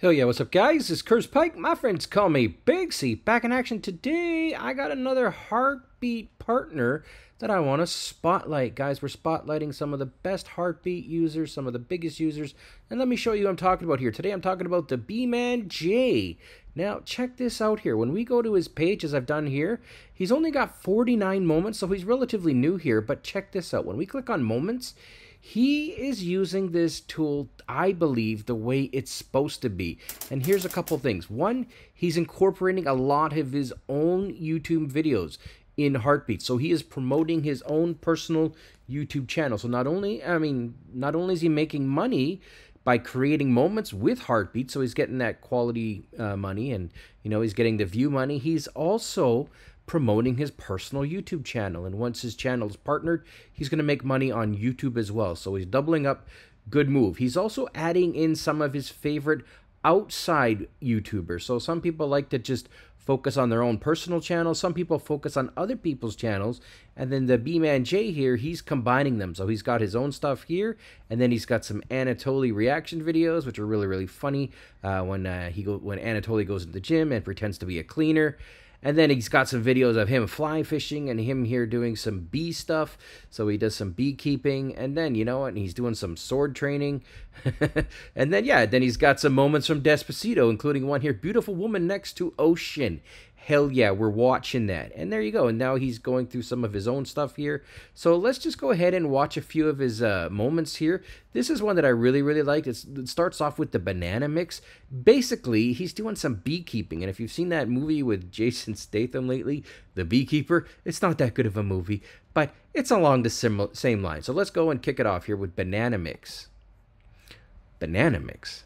Hell yeah, what's up guys? It's Curtis Pyke. My friends call me Big C. Back in action today. I got another Heartbeat partner that I want to spotlight. Guys, we're spotlighting some of the best Heartbeat users, some of the biggest users. And let me show you what I'm talking about here. Today I'm talking about the Bee Man Jay. Now, check this out here. When we go to his page, as I've done here, he's only got 49 moments, so he's relatively new here. But check this out. When we click on moments, he is using this tool, I believe, the way it's supposed to be. And here's a couple things. One, he's incorporating a lot of his own YouTube videos in Heartbeat. So he is promoting his own personal YouTube channel. So not only is he making money by creating moments with Heartbeat, so he's getting that quality money and, you know, he's getting the view money. He's also promoting his personal YouTube channel, and once his channel is partnered, he's going to make money on YouTube as well. So he's doubling up. Good move. He's also adding in some of his favorite outside YouTubers. So some people like to just focus on their own personal channel, some people focus on other people's channels, and then the Bee Man Jay here, he's combining them. So he's got his own stuff here, and then he's got some Anatoly reaction videos, which are really funny when Anatoly goes to the gym and pretends to be a cleaner. And then he's got some videos of him fly fishing and him here doing some bee stuff. So he does some beekeeping. And then, you know, and he's doing some sword training. And then, yeah, then he's got some moments from Despacito, including one here, Beautiful Woman Next to Ocean. Hell yeah, we're watching that. And there you go. And now he's going through some of his own stuff here. So let's just go ahead and watch a few of his moments here. This is one that I really liked. It starts off with the banana mix. Basically, he's doing some beekeeping. And if you've seen that movie with Jason Statham lately, The Beekeeper, it's not that good of a movie, but it's along the same line. So let's go and kick it off here with banana mix. Banana mix.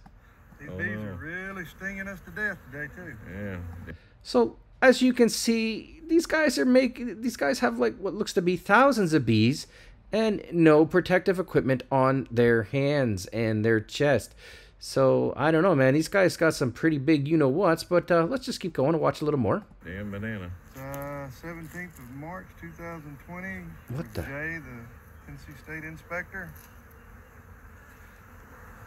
These bees are really stinging us to death today, too. Yeah. So as you can see, these guys have like what looks to be thousands of bees and no protective equipment on their hands and their chest. So I don't know, man, these guys got some pretty big you-know-whats, but let's just keep going and watch a little more. Damn banana. 17th of March, 2020. What the? Jay, the NC State inspector.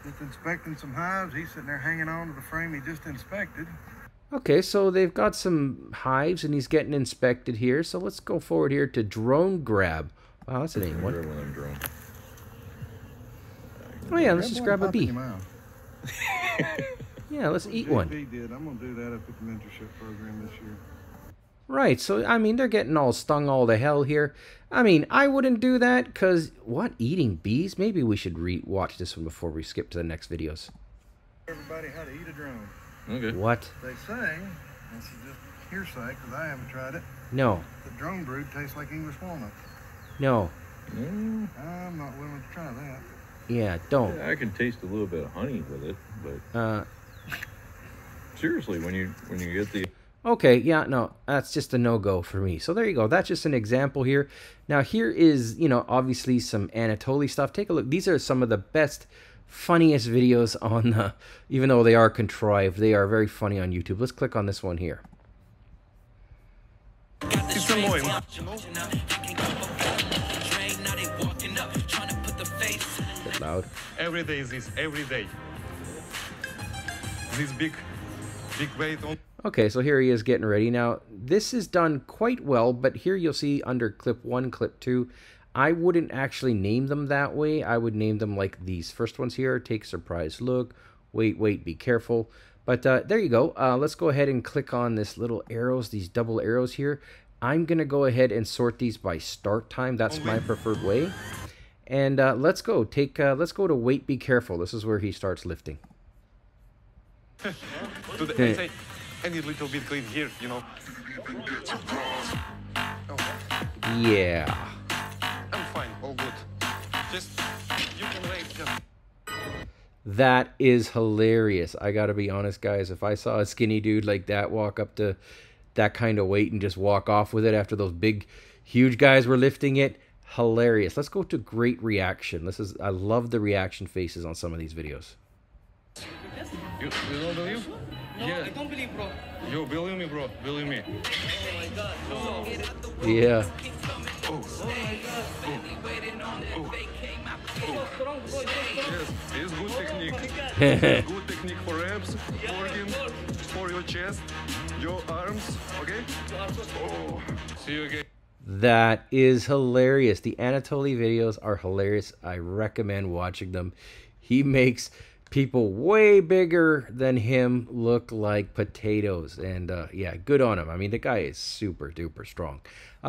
Just inspecting some hives. He's sitting there hanging on to the frame he just inspected. Okay, so they've got some hives, and he's getting inspected here. So let's go forward here to drone grab. Wow, that's an neat one. Oh yeah, let's just grab a bee. Yeah, let's eat one. I'm gonna do that at the mentorship program this year. Right, so I mean, they're getting all stung all to hell here. I mean, I wouldn't do that, cause what, eating bees? Maybe we should re-watch this one before we skip to the next videos. Everybody, how to eat a drone. Okay. What? They say, this is just hearsay because I haven't tried it. No. The drone brood tastes like English walnut. No. Mm. I'm not willing to try that. Yeah, don't. Yeah, I can taste a little bit of honey with it, but. Seriously, when you get the. Okay, yeah, no, that's just a no-go for me. So there you go. That's just an example here. Now here is, you know, obviously some Anatoly stuff. Take a look. These are some of the best, funniest videos on the, even though they are contrived, they are very funny on YouTube. Let's click on this one here. Get loud. Every day is this, every day. This big weight on. Okay, so here he is getting ready. Now, this is done quite well, but here you'll see under clip 1, clip 2, I wouldn't actually name them that way. I would name them like these first ones here. Take surprise look. Wait, be careful. But there you go. Let's go ahead and click on this little arrows, these double arrows here. I'm going to go ahead and sort these by start time. That's my preferred way. And let's go. Let's go to wait, be careful. This is where he starts lifting. Any little bit clean here, you know. Yeah. That is hilarious. I gotta be honest, guys. If I saw a skinny dude like that walk up to that kind of weight and just walk off with it after those big, huge guys were lifting it, hilarious. Let's go to great reaction. This is, I love the reaction faces on some of these videos. You don't believe? No, yeah. I don't believe, bro. You believe me, bro. Believe me. Oh my God. No. Yeah. Yes, it's good technique. Good technique for abs, for him, for your chest, your arms, okay? Oh, see you again. That is hilarious. The Anatoly videos are hilarious. I recommend watching them. He makes people way bigger than him look like potatoes, and yeah, good on him. I mean, the guy is super duper strong.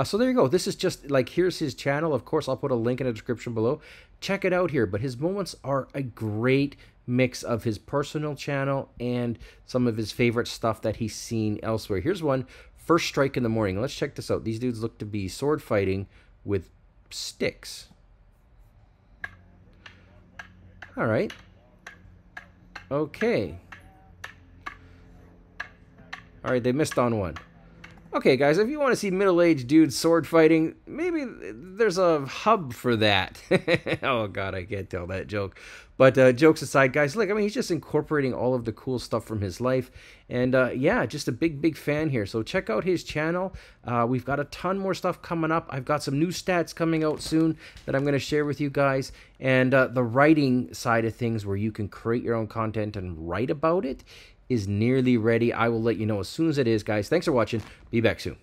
So there you go. This is just like, here's his channel. Of course, I'll put a link in the description below. Check it out here. But his moments are a great mix of his personal channel and some of his favorite stuff that he's seen elsewhere. Here's one, First Strike in the Morning. Let's check this out. These dudes look to be sword fighting with sticks. All right. Okay. All right, they missed on one. Okay, guys, if you want to see middle-aged dudes sword fighting, maybe there's a hub for that. Oh, God, I can't tell that joke. But jokes aside, guys, look, I mean, he's just incorporating all of the cool stuff from his life. And, yeah, just a big, big fan here. So check out his channel. We've got a ton more stuff coming up. I've got some new stats coming out soon that I'm going to share with you guys. And the writing side of things, where you can create your own content and write about it, is nearly ready. I will let you know as soon as it is, guys. Thanks for watching. Be back soon.